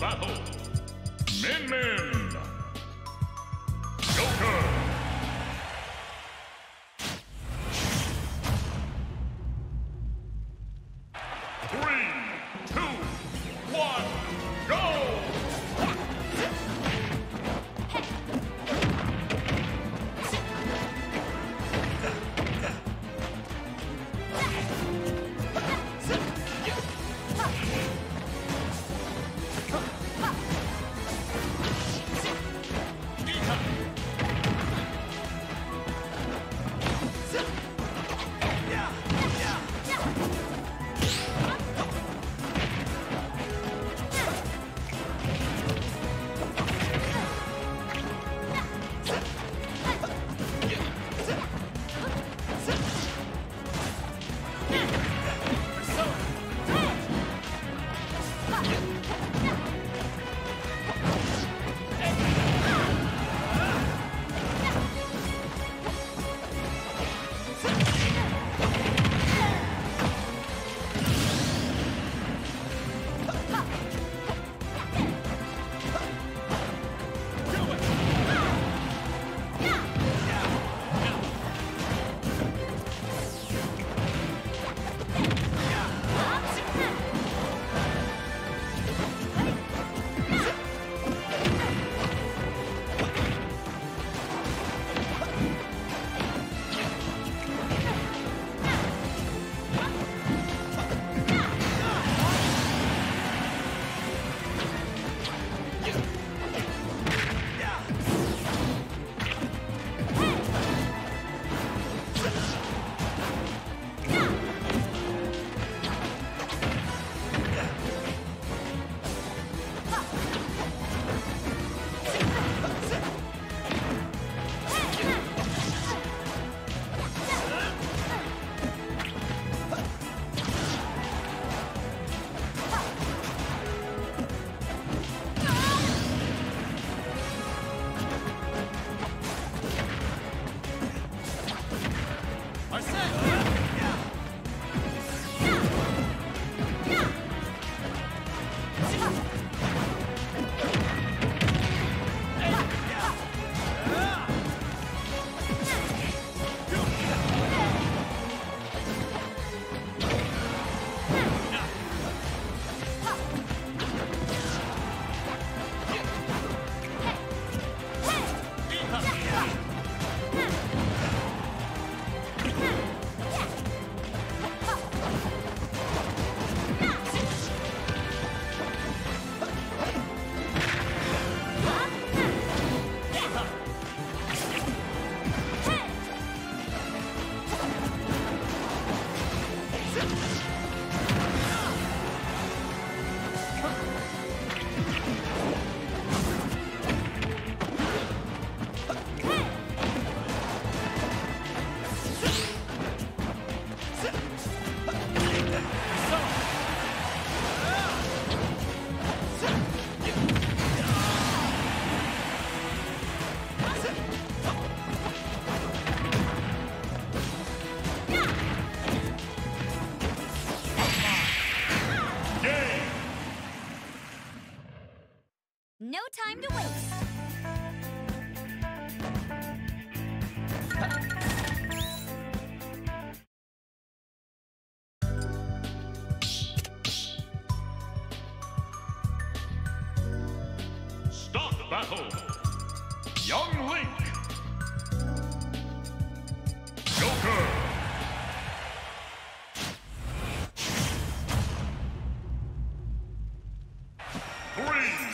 Battle Min-Min Joker time to waste. Start the battle. Young Link. Joker. 3